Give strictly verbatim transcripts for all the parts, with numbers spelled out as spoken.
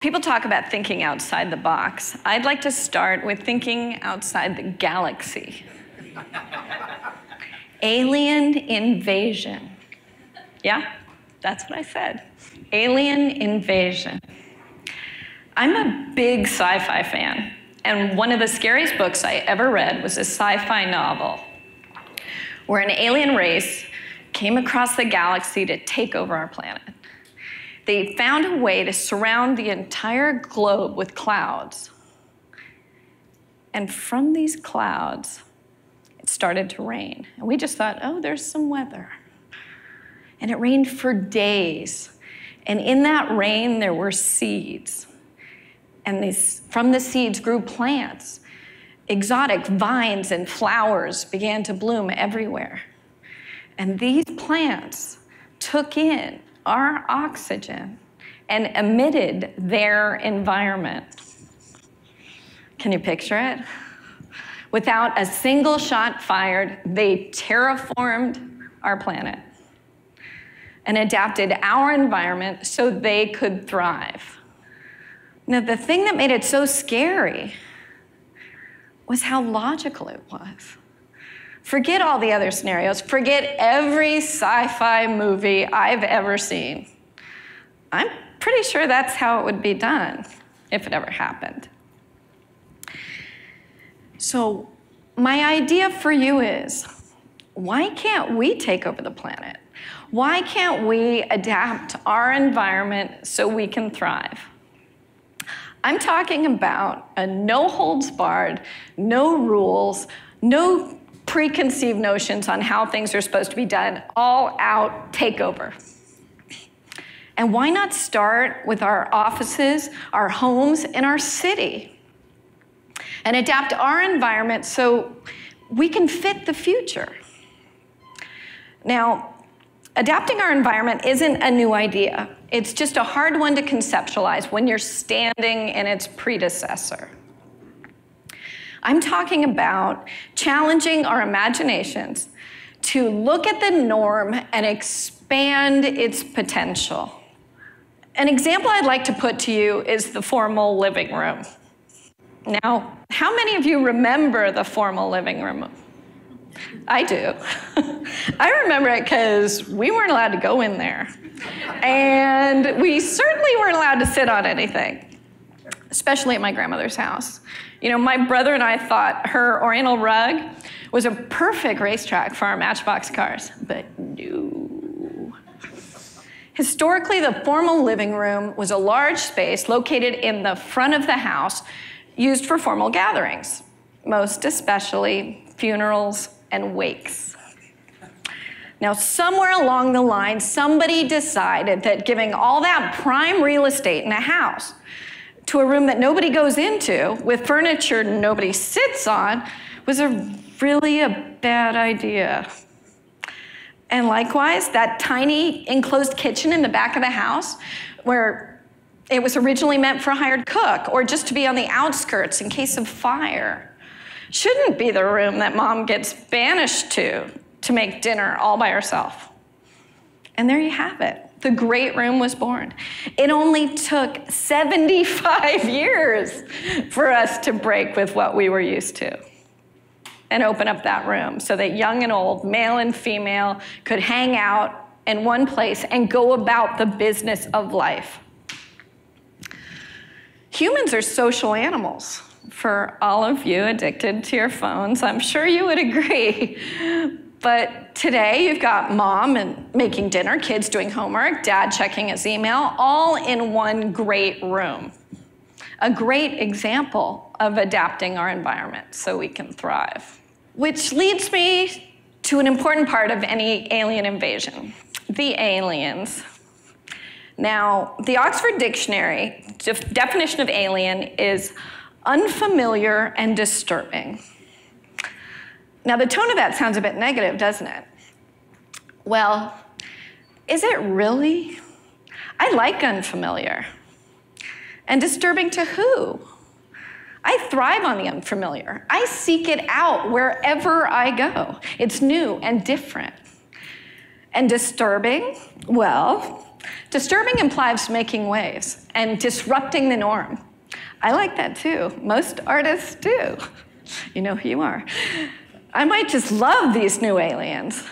People talk about thinking outside the box. I'd like to start with thinking outside the galaxy. Alien invasion. Yeah, that's what I said. Alien invasion. I'm a big sci-fi fan, and one of the scariest books I ever read was a sci-fi novel where an alien race came across the galaxy to take over our planet. They found a way to surround the entire globe with clouds. And from these clouds, it started to rain. And we just thought, oh, there's some weather. And it rained for days. And in that rain, there were seeds. And these, from the seeds grew plants. Exotic vines and flowers began to bloom everywhere. And these plants took in our oxygen and emitted their environment. Can you picture it? Without a single shot fired, they terraformed our planet and adapted our environment so they could thrive. Now, the thing that made it so scary was how logical it was. Forget all the other scenarios. Forget every sci-fi movie I've ever seen. I'm pretty sure that's how it would be done if it ever happened. So my idea for you is, why can't we take over the planet? Why can't we adapt our environment so we can thrive? I'm talking about a no-holds-barred, no rules, no preconceived notions on how things are supposed to be done, all-out takeover. And why not start with our offices, our homes, and our city, and adapt our environment so we can fit the future? Now, adapting our environment isn't a new idea. It's just a hard one to conceptualize when you're standing in its predecessor. I'm talking about challenging our imaginations to look at the norm and expand its potential. An example I'd like to put to you is the formal living room. Now, how many of you remember the formal living room? I do. I remember it because we weren't allowed to go in there. And we certainly weren't allowed to sit on anything, especially at my grandmother's house. You know, my brother and I thought her oriental rug was a perfect racetrack for our Matchbox cars, but no. Historically, the formal living room was a large space located in the front of the house used for formal gatherings, most especially funerals and wakes. Now, somewhere along the line, somebody decided that giving all that prime real estate in a house to a room that nobody goes into, with furniture nobody sits on, was a really a bad idea. And likewise, that tiny enclosed kitchen in the back of the house, where it was originally meant for a hired cook, or just to be on the outskirts in case of fire, shouldn't be the room that mom gets banished to, to make dinner all by herself. And there you have it. The great room was born. It only took seventy-five years for us to break with what we were used to and open up that room so that young and old, male and female, could hang out in one place and go about the business of life. Humans are social animals. For all of you addicted to your phones, I'm sure you would agree. But today, you've got mom and making dinner, kids doing homework, dad checking his email, all in one great room. A great example of adapting our environment so we can thrive. Which leads me to an important part of any alien invasion, the aliens. Now, the Oxford Dictionary definition of alien is unfamiliar and disturbing. Now, the tone of that sounds a bit negative, doesn't it? Well, is it really? I like unfamiliar. And disturbing to who? I thrive on the unfamiliar. I seek it out wherever I go. It's new and different. And disturbing? Well, Disturbing implies making waves and disrupting the norm. I like that too. Most artists do. You know who you are. I might just love these new aliens.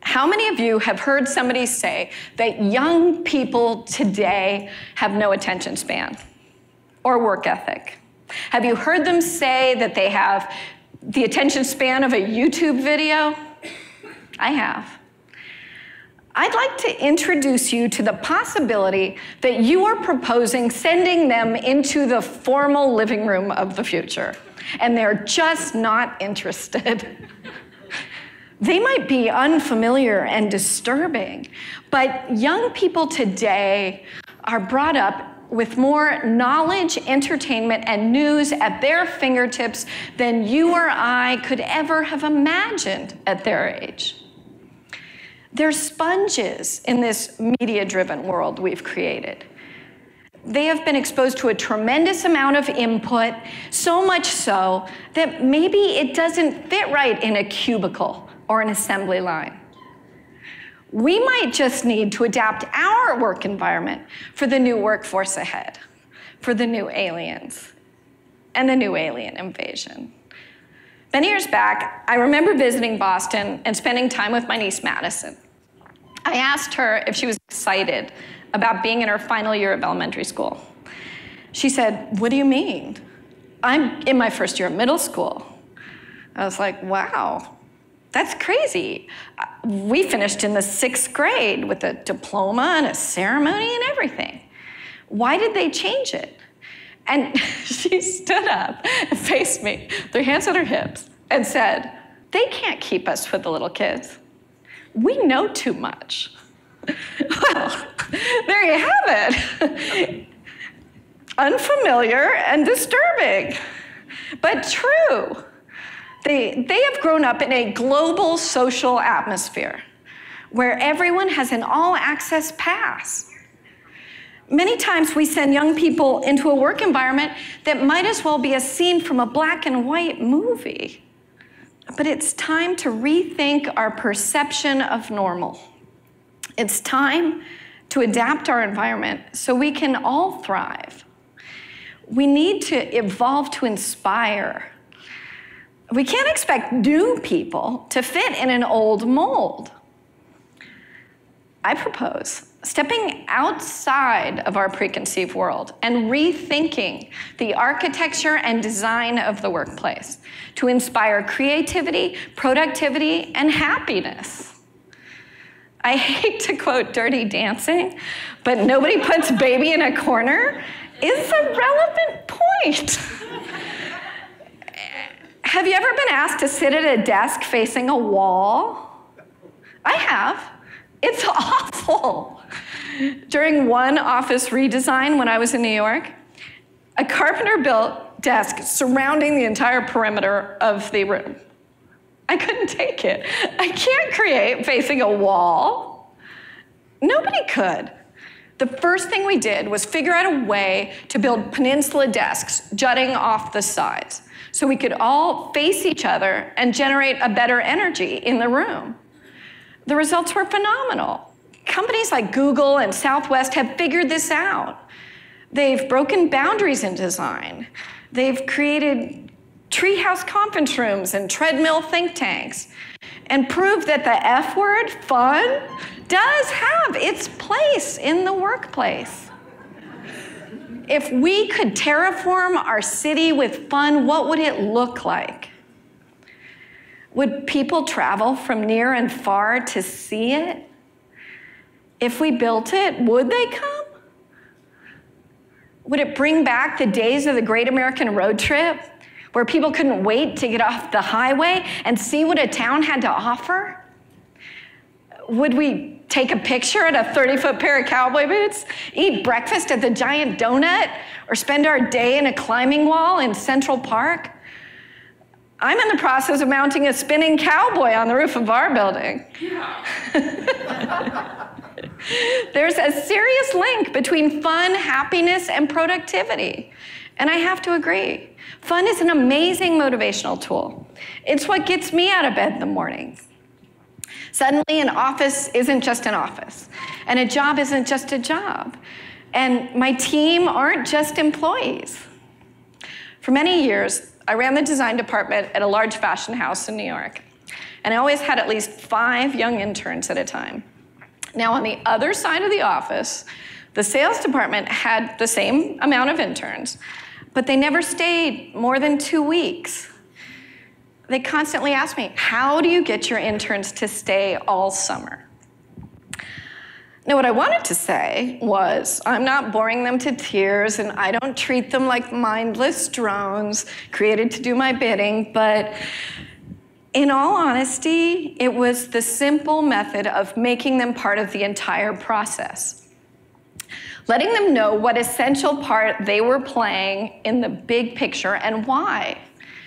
How many of you have heard somebody say that young people today have no attention span or work ethic? Have you heard them say that they have the attention span of a YouTube video? I have. I'd like to introduce you to the possibility that you are proposing sending them into the formal living room of the future, and they're just not interested. They might be unfamiliar and disturbing, but young people today are brought up with more knowledge, entertainment, and news at their fingertips than you or I could ever have imagined at their age. They're sponges in this media-driven world we've created. They have been exposed to a tremendous amount of input, so much so that maybe it doesn't fit right in a cubicle or an assembly line. We might just need to adapt our work environment for the new workforce ahead, for the new aliens, and the new alien invasion. Many years back, I remember visiting Boston and spending time with my niece, Madison. I asked her if she was excited about being in her final year of elementary school. She said, "What do you mean? I'm in my first year of middle school." I was like, wow. That's crazy. We finished in the sixth grade with a diploma and a ceremony and everything. Why did they change it? And she stood up and faced me, their hands on her hips, and said, "They can't keep us with the little kids. We know too much." Well, there you have it. Unfamiliar and disturbing, but true. They, they have grown up in a global social atmosphere where everyone has an all-access pass. Many times we send young people into a work environment that might as well be a scene from a black and white movie. But it's time to rethink our perception of normal. It's time to adapt our environment so we can all thrive. We need to evolve to inspire. We can't expect new people to fit in an old mold. I propose stepping outside of our preconceived world and rethinking the architecture and design of the workplace to inspire creativity, productivity, and happiness. I hate to quote Dirty Dancing, but "nobody puts baby in a corner" is a relevant point. Have you ever been asked to sit at a desk facing a wall? I have. It's awful. During one office redesign when I was in New York, a carpenter-built desk surrounding the entire perimeter of the room. I couldn't take it. I can't create facing a wall. Nobody could. The first thing we did was figure out a way to build peninsula desks jutting off the sides, so we could all face each other and generate a better energy in the room. The results were phenomenal. Companies like Google and Southwest have figured this out. They've broken boundaries in design. They've created treehouse conference rooms and treadmill think tanks, and proved that the F word, fun, does have its place in the workplace. If we could terraform our city with fun, what would it look like? Would people travel from near and far to see it? If we built it, would they come? Would it bring back the days of the Great American Road Trip, where people couldn't wait to get off the highway and see what a town had to offer? Would we take a picture at a thirty-foot pair of cowboy boots, eat breakfast at the Giant Donut, or spend our day in a climbing wall in Central Park? I'm in the process of mounting a spinning cowboy on the roof of our building. Yeah. There's a serious link between fun, happiness, and productivity. And I have to agree. Fun is an amazing motivational tool. It's what gets me out of bed in the morning. Suddenly, an office isn't just an office, and a job isn't just a job, and my team aren't just employees. For many years, I ran the design department at a large fashion house in New York, and I always had at least five young interns at a time. Now, on the other side of the office, the sales department had the same amount of interns, but they never stayed more than two weeks. They constantly asked me, how do you get your interns to stay all summer? Now, what I wanted to say was, I'm not boring them to tears, and I don't treat them like mindless drones created to do my bidding, but in all honesty, it was the simple method of making them part of the entire process. Letting them know what essential part they were playing in the big picture and why.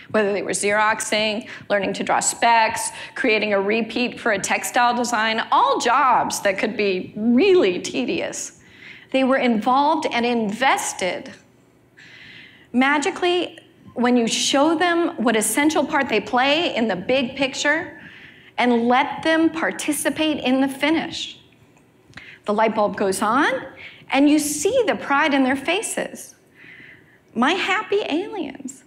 Whether they were Xeroxing, learning to draw specs, creating a repeat for a textile design, all jobs that could be really tedious. They were involved and invested. Magically, when you show them what essential part they play in the big picture and let them participate in the finish, the light bulb goes on, and you see the pride in their faces. My happy aliens.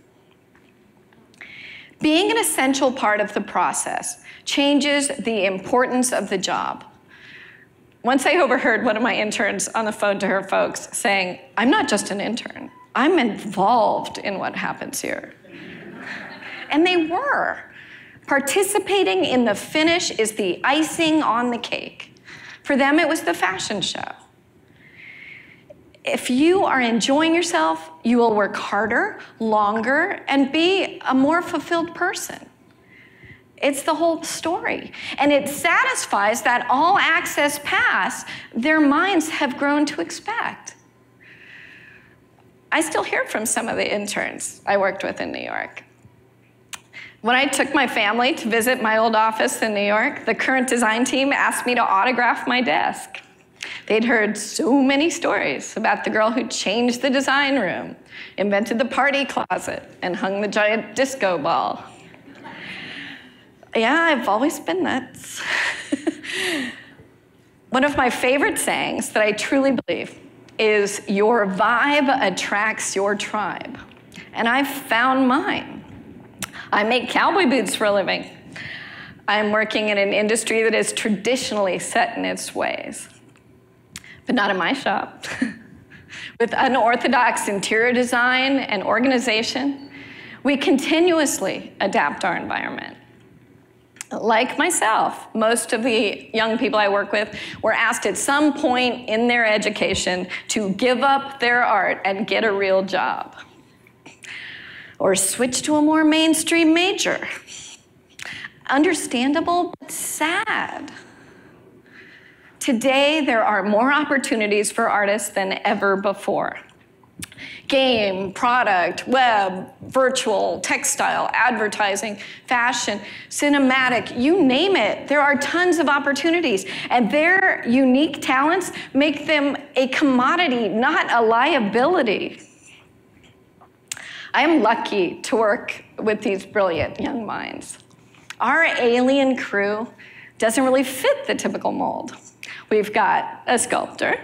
Being an essential part of the process changes the importance of the job. Once I overheard one of my interns on the phone to her folks saying, I'm not just an intern, I'm involved in what happens here. And they were. Participating in the finish is the icing on the cake. For them, it was the fashion show. If you are enjoying yourself, you will work harder, longer, and be a more fulfilled person. It's the whole story. And it satisfies that all-access pass their minds have grown to expect. I still hear from some of the interns I worked with in New York. When I took my family to visit my old office in New York, the current design team asked me to autograph my desk. They'd heard so many stories about the girl who changed the design room, invented the party closet, and hung the giant disco ball. Yeah, I've always been nuts. One of my favorite sayings that I truly believe is, your vibe attracts your tribe. And I've found mine. I make cowboy boots for a living. I'm working in an industry that is traditionally set in its ways. But not in my shop. With unorthodox interior design and organization, we continuously adapt our environment. Like myself, most of the young people I work with were asked at some point in their education to give up their art and get a real job, or switch to a more mainstream major. Understandable, but sad. Today, there are more opportunities for artists than ever before. Game, product, web, virtual, textile, advertising, fashion, cinematic, you name it. There are tons of opportunities, and their unique talents make them a commodity, not a liability. I am lucky to work with these brilliant young minds. Our alien crew doesn't really fit the typical mold. We've got a sculptor,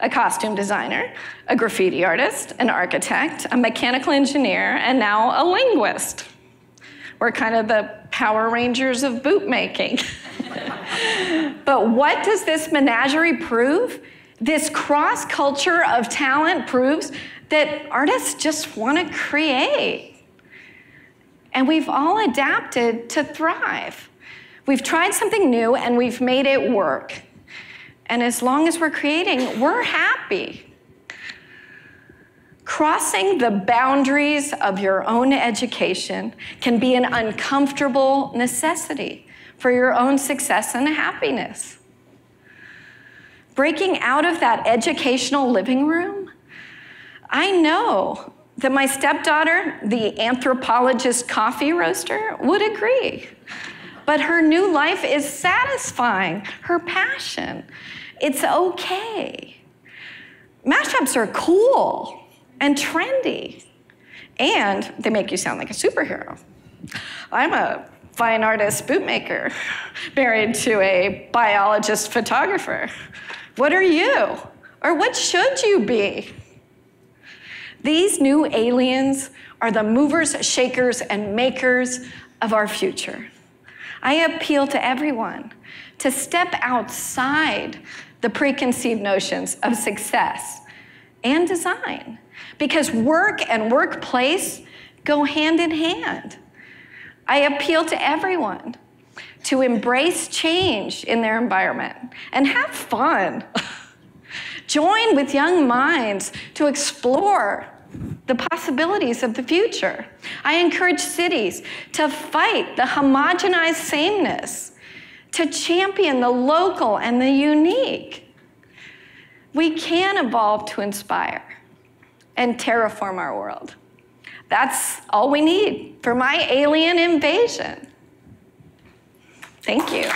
a costume designer, a graffiti artist, an architect, a mechanical engineer, and now a linguist. We're kind of the Power Rangers of boot making. But what does this menagerie prove? This cross-culture of talent proves that artists just want to create. And we've all adapted to thrive. We've tried something new, and we've made it work. And as long as we're creating, we're happy. Crossing the boundaries of your own education can be an uncomfortable necessity for your own success and happiness. Breaking out of that educational living room, I know that my stepdaughter, the anthropologist coffee roaster, would agree. But her new life is satisfying, her passion. It's okay. Mashups are cool and trendy, and they make you sound like a superhero. I'm a by an artist bootmaker married to a biologist photographer. What are you? Or what should you be? These new aliens are the movers, shakers, and makers of our future. I appeal to everyone to step outside the preconceived notions of success and design, because work and workplace go hand in hand. I appeal to everyone to embrace change in their environment and have fun. Join with young minds to explore the possibilities of the future. I encourage cities to fight the homogenized sameness, to champion the local and the unique. We can evolve to inspire and terraform our world. That's all we need for my alien invasion. Thank you.